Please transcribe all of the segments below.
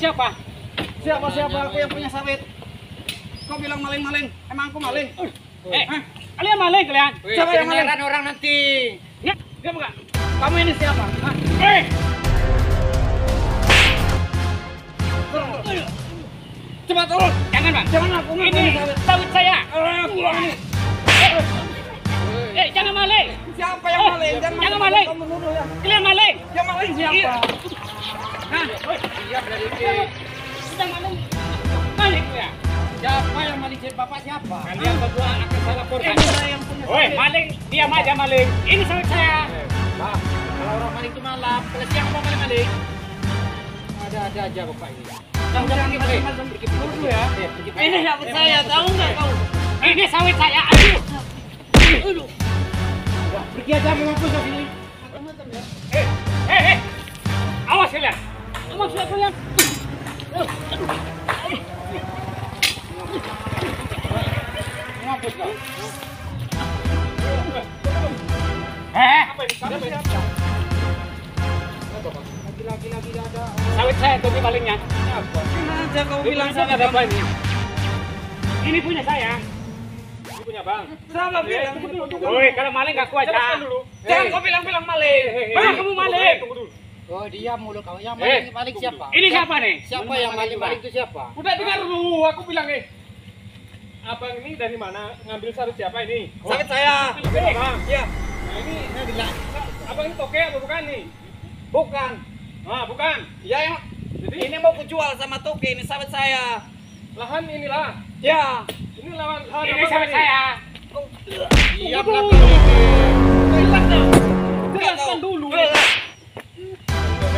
Siapa? Siapa aku yang punya sawit? Kau bilang maling-maling. Emang aku maling? Kalian maling kalian? Siapa yang maling? Beneran orang nanti. Ya, diam enggak? Kamu ini siapa? Hah? Cepat turun. Jangan, Bang. Jangan aku ini sawit saya. Jangan maling. Siapa yang maling? Jangan maling. Kalian maling. Yang maling siapa? Hah? Iya berarti. Sudah maling. Maling ya? Siapa yang maling? Bapak siapa? Kalian berdua akan saya laporkan. Woi, maling. Diam aja maling. Ini sawit saya. Nah, kalau orang maling itu malam. Kalau siang mau maling-maling. Ada aja bapak ini. Jangan pergi dulu ya. Ini sawit saya. Tahu nggak kau? Ini sawit saya. Aduh. Aduh. Pergi aja mampus dari sini. Awas kalian. Maksudnya kalian. Lagi-lagi ada. Sawit saya tapi palingnya. Aja kau bilang saya ada apa ini? Ini punya saya. Ini punya Bang. Salah bilang. Woi, kalau maling ngaku aja. Jangan kau bilang-bilang maling. Bang, kamu maling. Tunggu dulu. Oh dia mulu kau yang maling siapa? Ini siapa nih? Siapa yang maling itu siapa? Udah dengar lu, aku bilang nih. Abang ini dari mana? Ngambil sawit siapa ini? Sawit saya. Iya. Nah ini abang ini toke apa bukan nih? Bukan. Nah bukan. Iya ya. Jadi ini mau kujual sama toke ini sawit saya. Lahan inilah. Ya. Ini lahan. Ini sawit saya. Iya belakang. Belakang. Jelaskan dulu.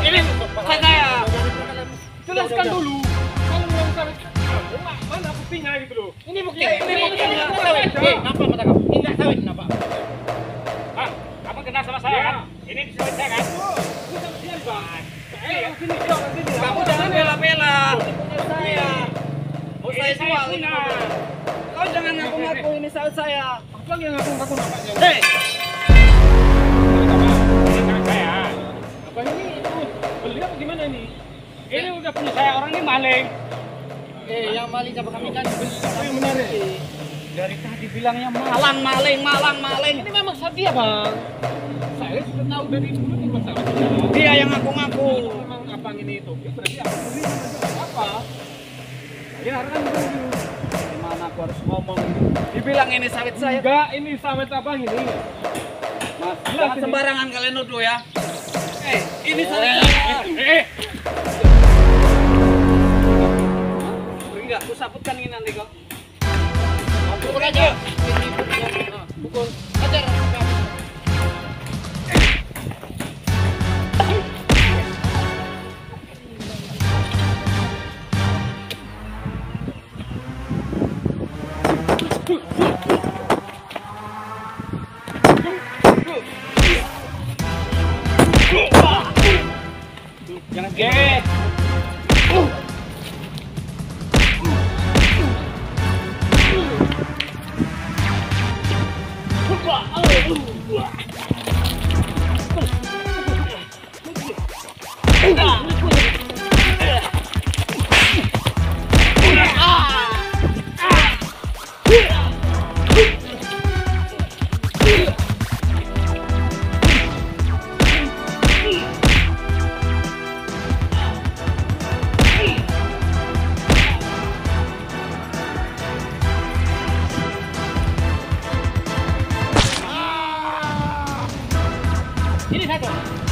Ini saya. Jelaskan dulu. Kalau belum sampai, mana buktinya gitu loh? Ini bukti. Ini buktinya. Kenapa mata kamu? Ini nggak sawit, kenapa? Bang, kamu kenal sama saya kan? Ini sawit saya kan? Kamu sama dia Bang. Kamu jangan bela-bela. Saya. Saya jual. Kau jangan ngaku-ngaku ini sawit saya. Kau yang ngaku-ngaku namanya. Hei. Abang ini itu beli apa gimana nih? Ini udah punya saya, orang ini maling. Yang maling sama kami kan beli apa yang menarik? Dari tadi bilangnya malang. Ini memang dia Bang. Saya sudah tahu dari dulu nih Mas. Dia yang ngaku-ngaku. Memang abang ini itu. Berarti aku beli apa? Ya harus kan dulu. Gimana aku harus ngomong? Dibilang ini sawit saya. Enggak, ini sawit abang ini. Mas, jangan sembarangan kalian nuduh ya. Ini saya. Enggak, aku sabutkan ini nanti kok. Pukul aja. Pukul. Hajar. Ini satu.